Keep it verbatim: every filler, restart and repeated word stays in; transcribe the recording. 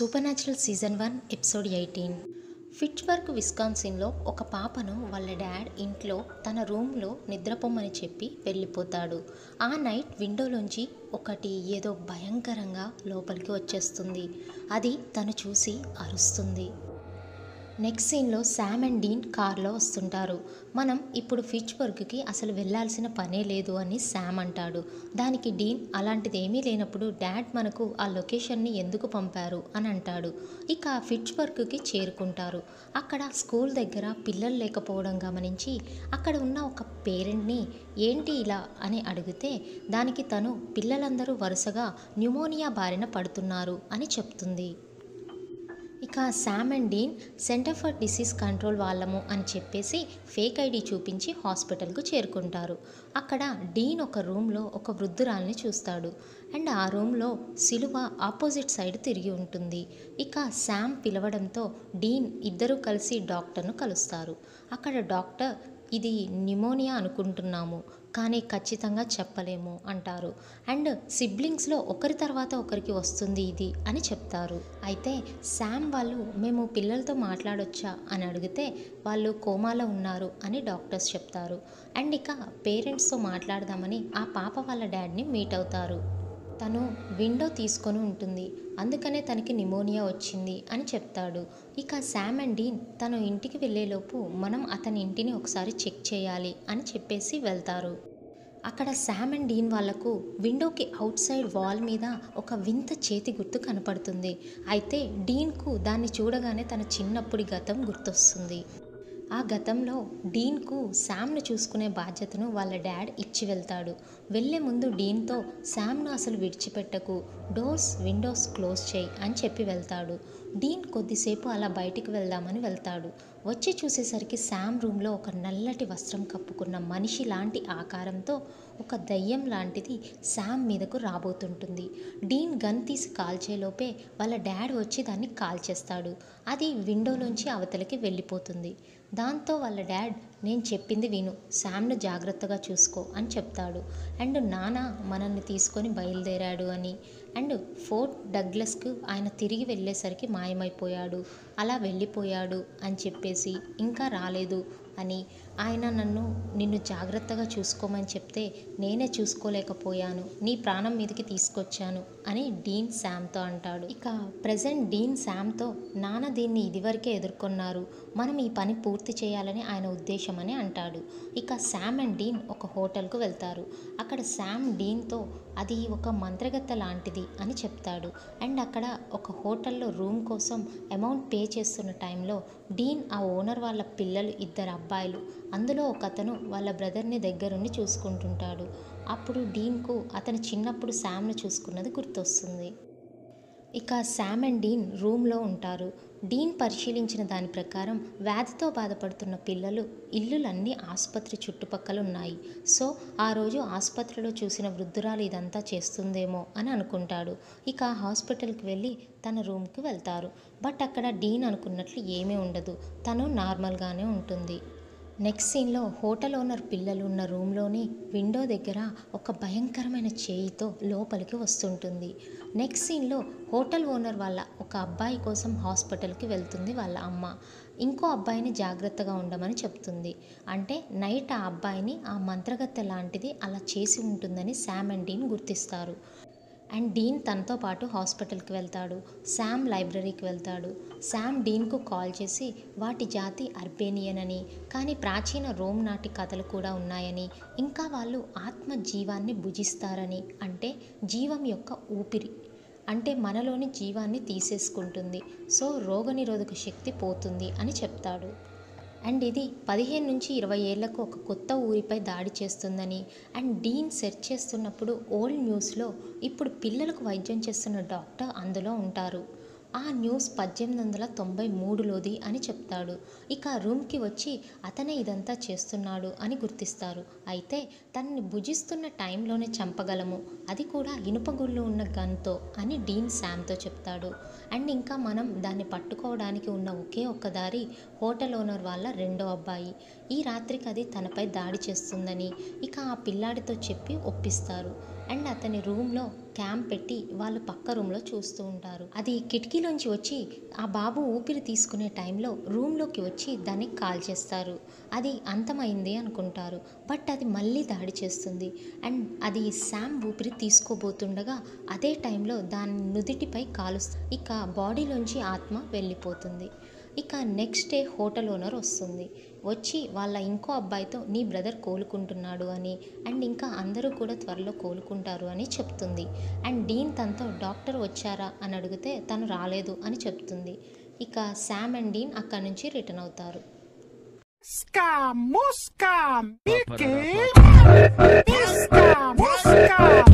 సూపర్నాచురల్ season one episode eighteen. Fitchburg, విస్కాన్సిన్లో ఒక పాపను వాళ్ళ డాడ్ ఇంట్లో తన రూమ్లో నిద్రపోమని చెప్పి వెళ్ళిపోతాడు. ఆ నైట్ విండోలోంచి ఒకటి ఏదో భయంకరంగా లోపలికి వచ్చేస్తుంది. అది తను చూసి అరుస్తుంది. నెక్స్ట్ సీన్లో శామ్ అండ్ డీన్ కార్లో వస్తుంటారు. మనం ఇప్పుడు ఫిట్చ్బర్గ్కి అసలు వెళ్ళాల్సిన పనే లేదు అని శామ్ అంటాడు. దానికి డీన్, అలాంటిది ఏమీ లేనప్పుడు డాడ్ మనకు ఆ లొకేషన్ని ఎందుకు పంపారు అని అంటాడు. ఇక ఫిట్చ్బర్గ్కి చేరుకుంటారు. అక్కడ స్కూల్ దగ్గర పిల్లలు లేకపోవడం గమనించి అక్కడ ఉన్న ఒక పేరెంట్ని ఏంటి ఇలా అని అడిగితే దానికి తను పిల్లలందరూ వరుసగా న్యూమోనియా బారిన పడుతున్నారు అని చెప్తుంది. ఇక Sam and Dean center for disease control వాళ్ళము అని చెప్పేసి ఫేక్ ఐడి చూపించి హాస్పిటల్కు చేరుకుంటారు. అక్కడ డీన్ ఒక రూమ్లో ఒక వృద్ధురాల్ని చూస్తాడు. అండ్ ఆ రూమ్లో సిలువ ఆపోజిట్ సైడ్ తిరిగి ఉంటుంది. ఇక శామ్ పిలవడంతో డీన్ ఇద్దరూ కలిసి డాక్టర్ను కలుస్తారు. అక్కడ డాక్టర్, ఇది న్యూమోనియా అనుకుంటున్నాము కానీ ఖచ్చితంగా చెప్పలేము అంటారు. అండ్ సిబ్లింగ్స్లో ఒకరి తర్వాత ఒకరికి వస్తుంది ఇది అని చెప్తారు. అయితే శామ్ వాళ్ళు, మేము పిల్లలతో మాట్లాడొచ్చా అని అడిగితే వాళ్ళు కోమాలో ఉన్నారు అని డాక్టర్స్ చెప్తారు. అండ్ ఇక పేరెంట్స్తో మాట్లాడదామని ఆ పాప వాళ్ళ డాడ్ని మీట్ అవుతారు. తను విండో తీసుకొని ఉంటుంది, అందుకనే తనకి న్యూమోనియా వచ్చింది అని చెప్తాడు. ఇక శామ్ అండ్ డీన్ తను ఇంటికి వెళ్ళేలోపు మనం అతని ఇంటిని ఒకసారి చెక్ చేయాలి అని చెప్పేసి వెళ్తారు. అక్కడ శామ్ అండ్ డీన్ వాళ్లకు విండోకి అవుట్ సైడ్ వాల్ మీద ఒక వింత చేతి గుర్తు కనపడుతుంది. అయితే డీన్కు దాన్ని చూడగానే తన చిన్నప్పుడు గతం గుర్తొస్తుంది. ఆ గతంలో డీన్కు శామ్ను చూసుకునే బాధ్యతను వాళ్ళ డాడ్ ఇచ్చి వెళ్తాడు. వెళ్ళే ముందు డీన్తో శామ్ను అసలు విడిచిపెట్టకు, డోర్స్ విండోస్ క్లోజ్ చేయి అని చెప్పి వెళ్తాడు. డీన్ కొద్దిసేపు అలా బయటికి వెళ్దామని వెళ్తాడు. వచ్చి చూసేసరికి శామ్ రూమ్లో ఒక నల్లటి వస్త్రం కప్పుకున్న మనిషి లాంటి ఆకారంతో ఒక దయ్యం లాంటిది శామ్ మీదకు రాబోతుంటుంది. డీన్ గన్ తీసి కాల్చేలోపే వాళ్ళ డాడ్ వచ్చి దాన్ని కాల్చేస్తాడు. అది విండోలోంచి అవతలికి వెళ్ళిపోతుంది. దాంతో వాళ్ళ డాడ్, నేను చెప్పింది విను, శామ్ను జాగ్రత్తగా చూసుకో అని చెప్తాడు. అండ్ నాన్న మనల్ని తీసుకొని బయలుదేరాడు అని, అండ్ ఫోర్ట్ డగ్లస్కు ఆయన తిరిగి వెళ్ళేసరికి మాయమైపోయాడు, అలా వెళ్ళిపోయాడు అని చెప్పేసి ఇంకా రాలేదు అని, ఆయన నన్ను నిన్ను జాగ్రత్తగా చూసుకోమని చెప్తే నేనే చూసుకోలేకపోయాను, నీ ప్రాణం మీదకి తీసుకొచ్చాను అని డీన్ శామ్తో అంటాడు. ఇక ప్రజెంట్ డీన్ శామ్తో, నాన్న దీన్ని ఇదివరకే ఎదుర్కొన్నారు, మనం ఈ పని పూర్తి చేయాలని ఆయన ఉద్దేశం అని అంటాడు. ఇక శామ్ అండ్ డీన్ ఒక హోటల్కు వెళ్తారు. అక్కడ శామ్ డీన్తో, అది ఒక మంత్రగత్త లాంటిది అని చెప్తాడు. అండ్ అక్కడ ఒక హోటల్లో రూమ్ కోసం అమౌంట్ పే చేస్తున్న టైంలో డీన్ ఆ ఓనర్ వాళ్ళ పిల్లలు ఇద్దరు అబ్బాయిలు, అందులో ఒక అతను వాళ్ళ బ్రదర్ని దగ్గరుండి చూసుకుంటుంటాడు. అప్పుడు డీన్కు అతను చిన్నప్పుడు శామ్ను చూసుకున్నది గుర్తొస్తుంది. ఇక శామ్ అండ్ డీన్ రూమ్లో ఉంటారు. డీన్ పరిశీలించిన దాని ప్రకారం వ్యాధితో బాధపడుతున్న పిల్లలు ఇల్లులన్నీ ఆసుపత్రి చుట్టుపక్కల ఉన్నాయి. సో ఆ రోజు ఆసుపత్రిలో చూసిన వృద్ధురాలు ఇదంతా చేస్తుందేమో అని అనుకుంటాడు. ఇక హాస్పిటల్కి వెళ్ళి తన రూమ్కి వెళ్తారు. బట్ అక్కడ డీన్ అనుకున్నట్లు ఏమీ ఉండదు, తను నార్మల్గానే ఉంటుంది. నెక్స్ట్ సీన్లో హోటల్ ఓనర్ పిల్లలు ఉన్న రూమ్లోని విండో దగ్గర ఒక భయంకరమైన చేయితో లోపలికి వస్తుంటుంది. నెక్స్ట్ సీన్లో హోటల్ ఓనర్ వాళ్ళ ఒక అబ్బాయి కోసం హాస్పిటల్కి వెళ్తుంది వాళ్ళ అమ్మ. ఇంకో అబ్బాయిని జాగ్రత్తగా ఉండమని చెప్తుంది. అంటే నైట్ ఆ అబ్బాయిని ఆ మంత్రగత్తె లాంటిది అలా చేసి ఉంటుందని శామ్ అండ్ డీన్ గుర్తిస్తారు. అండ్ డీన్ తనతో పాటు హాస్పిటల్కి వెళ్తాడు. శామ్ లైబ్రరీకి వెళ్తాడు. శామ్ డీన్కు కాల్ చేసి వాటి జాతి అర్బేనియన్ అని, కానీ ప్రాచీన రోమ్ నాటి కథలు కూడా ఉన్నాయని, ఇంకా వాళ్ళు ఆత్మ జీవాన్ని భుజిస్తారని, అంటే జీవం యొక్క ఊపిరి, అంటే మనలోని జీవాన్ని తీసేసుకుంటుంది, సో రోగనిరోధక శక్తి పోతుంది అని చెప్తాడు. అండ్ ఇది పదిహేను నుంచి ఇరవై ఏళ్లకు ఒక కొత్త ఊరిపై దాడి చేస్తుందని, అండ్ డీన్ సెర్చ్ చేస్తున్నప్పుడు ఓల్డ్ న్యూస్లో ఇప్పుడు పిల్లలకు వైద్యం చేస్తున్న డాక్టర్ అందులో ఉంటారు. ఆ న్యూస్ పద్దెనిమిది వందల తొంభై మూడులోది అని చెప్తాడు. ఇక రూమ్కి వచ్చి అతనే ఇదంతా చేస్తున్నాడు అని గుర్తిస్తారు. అయితే తనని భుజిస్తున్న టైంలోనే చంపగలము, అది కూడా ఇనుపగుళ్ళు ఉన్న గన్తో అని డీన్ శామ్తో చెప్తాడు. అండ్ ఇంకా మనం దాన్ని పట్టుకోవడానికి ఉన్న ఒకే ఒక్క దారి హోటల్ ఓనర్ వాళ్ళ రెండో అబ్బాయి. ఈ రాత్రికి అది తనపై దాడి చేస్తుందని ఇక ఆ పిల్లాడితో చెప్పి ఒప్పిస్తారు. అండ్ అతని రూమ్లో క్యాంప్ పెట్టి వాళ్ళు పక్క రూమ్లో చూస్తూ ఉంటారు. అది కిటికీలోంచి వచ్చి ఆ బాబు ఊపిరి తీసుకునే టైంలో రూమ్లోకి వచ్చి దానికి కాల్ చేస్తారు. అది అంతమైంది అనుకుంటారు, బట్ అది మళ్ళీ దాడి చేస్తుంది. అండ్ అది శామ్ ఊపిరి తీసుకోబోతుండగా అదే టైంలో దాని నుదిటిపై కాలుస్తుంది. ఇక బాడీలోంచి ఆత్మ వెళ్ళిపోతుంది. ఇక నెక్స్ట్ డే హోటల్ ఓనర్ వస్తుంది. వచ్చి వాళ్ళ ఇంకో అబ్బాయితో నీ బ్రదర్ కోలుకుంటున్నాడు అని, అండ్ ఇంకా అందరూ కూడా త్వరలో కోలుకుంటారు అని చెప్తుంది. అండ్ డీన్ తనతో డాక్టర్ వచ్చారా అని అడిగితే తను రాలేదు అని చెప్తుంది. ఇక శామ్ అండ్ డీన్ అక్కడి నుంచి రిటర్న్ అవుతారు. Scam మోస్కామ్ బికే scam మోస్కామ్